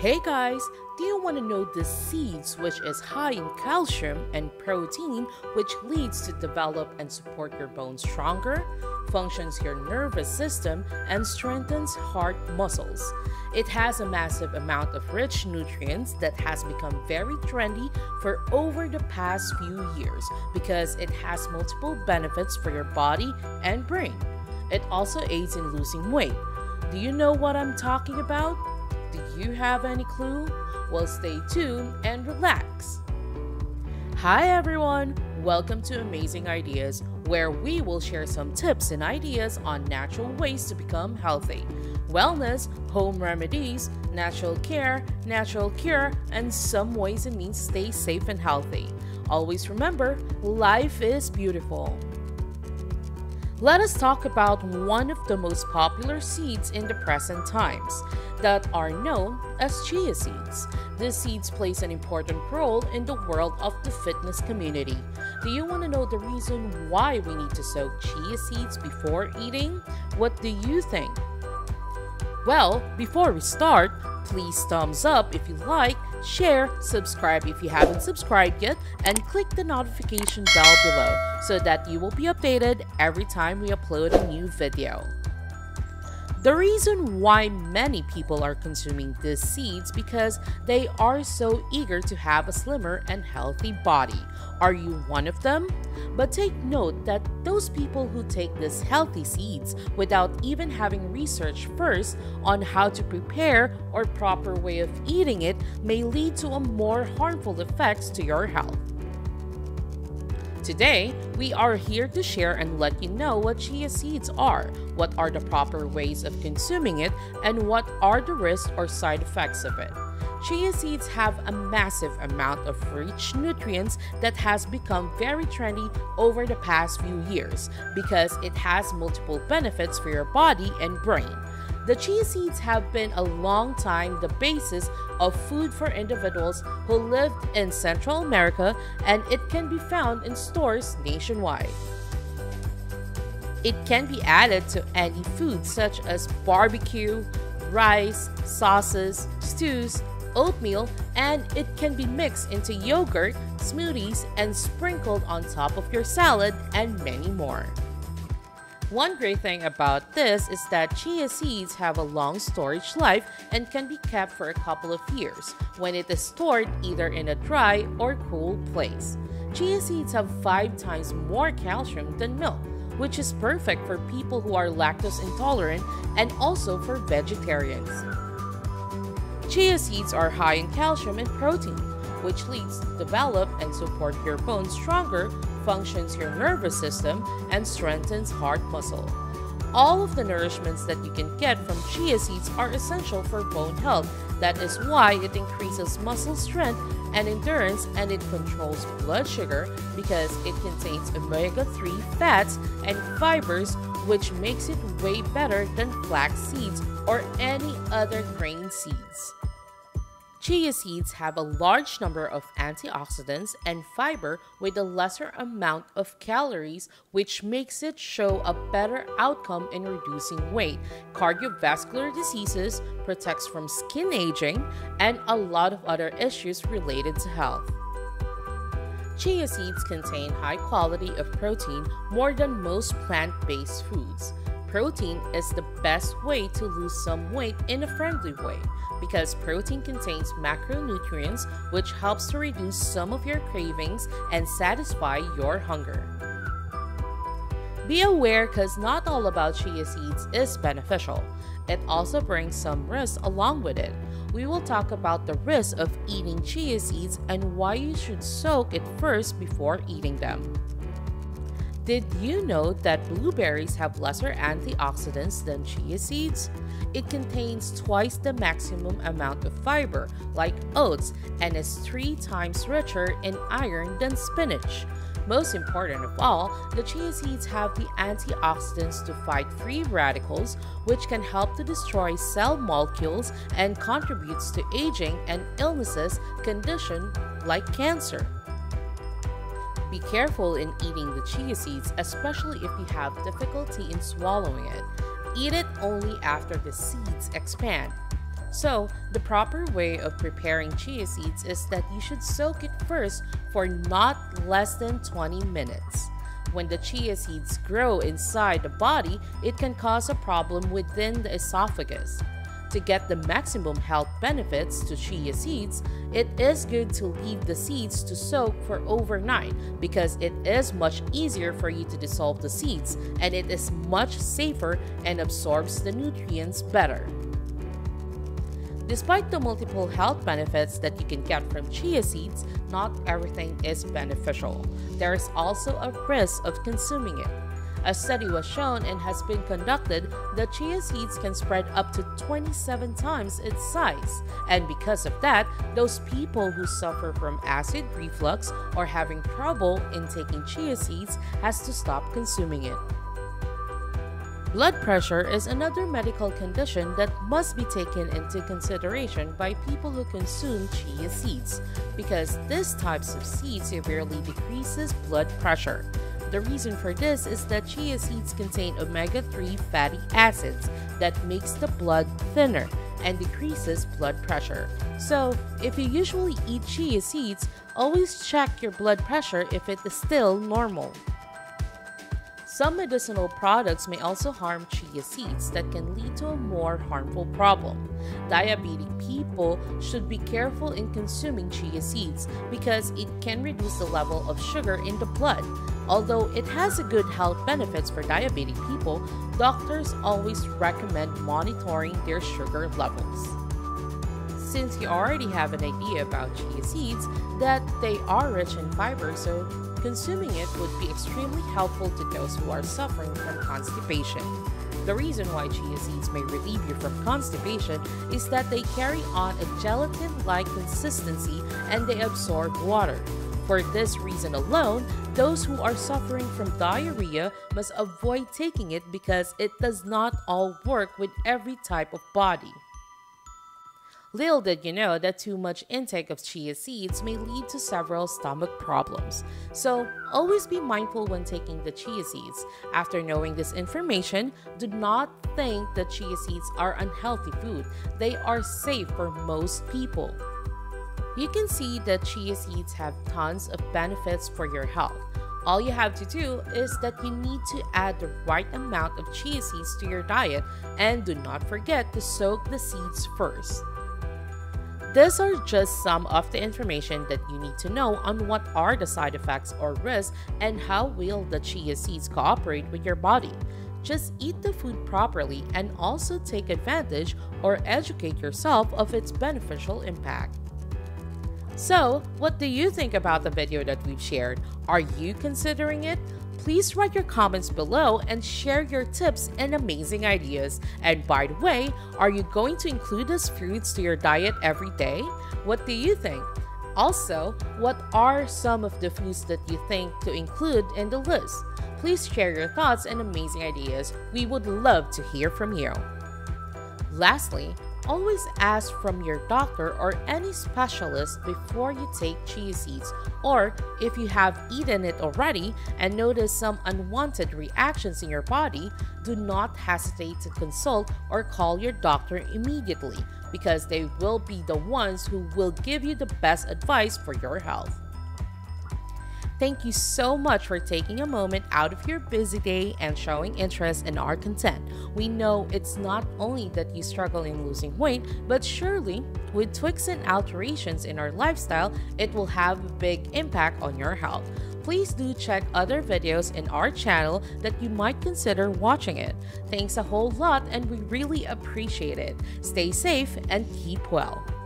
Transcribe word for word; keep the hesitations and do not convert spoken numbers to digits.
Hey guys, do you want to know the seeds which is high in calcium and protein which leads to develop and support your bones stronger, functions your nervous system and strengthens heart muscles. It has a massive amount of rich nutrients that has become very trendy for over the past few years because it has multiple benefits for your body and brain. It also aids in losing weight. Do you know what I'm talking about? Do you have any clue? Well, stay tuned and relax. Hi everyone, welcome to Amazing Ideas, where we will share some tips and ideas on natural ways to become healthy, wellness, home remedies, natural care, natural cure, and some ways and means to stay safe and healthy. Always remember, life is beautiful. Let us talk about one of the most popular seeds in the present times that are known as chia seeds. These seeds play an important role in the world of the fitness community. Do you want to know the reason why we need to soak chia seeds before eating? What do you think? Well, before we start, please thumbs up if you like, share, subscribe if you haven't subscribed yet, and click the notification bell below so that you will be updated every time we upload a new video. The reason why many people are consuming these seeds because they are so eager to have a slimmer and healthy body. Are you one of them? But take note that those people who take these healthy seeds without even having research first on how to prepare or proper way of eating it may lead to a more harmful effects to your health. Today, we are here to share and let you know what chia seeds are, what are the proper ways of consuming it, and what are the risks or side effects of it. Chia seeds have a massive amount of rich nutrients that has become very trendy over the past few years because it has multiple benefits for your body and brain. The chia seeds have been a long time the basis of food for individuals who lived in Central America, and it can be found in stores nationwide. It can be added to any food such as barbecue, rice, sauces, stews, oatmeal, and it can be mixed into yogurt, smoothies, and sprinkled on top of your salad and many more. One great thing about this is that chia seeds have a long storage life and can be kept for a couple of years when it is stored either in a dry or cool place. Chia seeds have five times more calcium than milk, which is perfect for people who are lactose intolerant and also for vegetarians. Chia seeds are high in calcium and protein, which leads to develop and support your bones stronger, functions your nervous system, and strengthens heart muscle. All of the nourishments that you can get from chia seeds are essential for bone health. That is why it increases muscle strength and endurance, and it controls blood sugar because it contains omega three fats and fibers, which makes it way better than flax seeds or any other grain seeds. Chia seeds have a large number of antioxidants and fiber with a lesser amount of calories, which makes it show a better outcome in reducing weight, cardiovascular diseases, protects from skin aging, and a lot of other issues related to health. Chia seeds contain high quality of protein more than most plant-based foods. Protein is the best way to lose some weight in a friendly way because protein contains macronutrients which helps to reduce some of your cravings and satisfy your hunger. Be aware because not all about chia seeds is beneficial. It also brings some risks along with it. We will talk about the risks of eating chia seeds and why you should soak it first before eating them. Did you know that blueberries have lesser antioxidants than chia seeds? It contains twice the maximum amount of fiber, like oats, and is three times richer in iron than spinach. Most important of all, the chia seeds have the antioxidants to fight free radicals, which can help to destroy cell molecules and contributes to aging and illnesses conditions like cancer. Be careful in eating the chia seeds, especially if you have difficulty in swallowing it. Eat it only after the seeds expand. So, the proper way of preparing chia seeds is that you should soak it first for not less than twenty minutes. When the chia seeds grow inside the body, it can cause a problem within the esophagus. To get the maximum health benefits to chia seeds, it is good to leave the seeds to soak for overnight because it is much easier for you to dissolve the seeds and it is much safer and absorbs the nutrients better. Despite the multiple health benefits that you can get from chia seeds, not everything is beneficial. There is also a risk of consuming it. A study was shown and has been conducted that chia seeds can spread up to twenty-seven times its size, and because of that, those people who suffer from acid reflux or having trouble in taking chia seeds has to stop consuming it. Blood pressure is another medical condition that must be taken into consideration by people who consume chia seeds, because this type of seed severely decreases blood pressure. The reason for this is that chia seeds contain omega three fatty acids that makes the blood thinner and decreases blood pressure. So, if you usually eat chia seeds, always check your blood pressure if it is still normal. Some medicinal products may also harm chia seeds that can lead to a more harmful problem. Diabetic people should be careful in consuming chia seeds because it can reduce the level of sugar in the blood. Although it has a good health benefits for diabetic people, doctors always recommend monitoring their sugar levels. Since you already have an idea about chia seeds, that they are rich in fiber, so consuming it would be extremely helpful to those who are suffering from constipation. The reason why chia seeds may relieve you from constipation is that they carry on a gelatin-like consistency and they absorb water. For this reason alone, those who are suffering from diarrhea must avoid taking it because it does not all work with every type of body. Little did you know that too much intake of chia seeds may lead to several stomach problems. So, always be mindful when taking the chia seeds. After knowing this information, do not think that chia seeds are unhealthy food. They are safe for most people. You can see that chia seeds have tons of benefits for your health. All you have to do is that you need to add the right amount of chia seeds to your diet and do not forget to soak the seeds first. These are just some of the information that you need to know on what are the side effects or risks and how will the chia seeds cooperate with your body. Just eat the food properly and also take advantage or educate yourself of its beneficial impact. So, what do you think about the video that we've shared? Are you considering it? Please write your comments below and share your tips and amazing ideas. And by the way, are you going to include these fruits to your diet every day? What do you think? Also, what are some of the foods that you think to include in the list? Please share your thoughts and amazing ideas. We would love to hear from you. Lastly, always ask from your doctor or any specialist before you take chia seeds, or if you have eaten it already and notice some unwanted reactions in your body, do not hesitate to consult or call your doctor immediately because they will be the ones who will give you the best advice for your health. Thank you so much for taking a moment out of your busy day and showing interest in our content. We know it's not only that you struggle in losing weight, but surely with tweaks and alterations in our lifestyle, it will have a big impact on your health. Please do check other videos in our channel that you might consider watching it. Thanks a whole lot and we really appreciate it. Stay safe and keep well.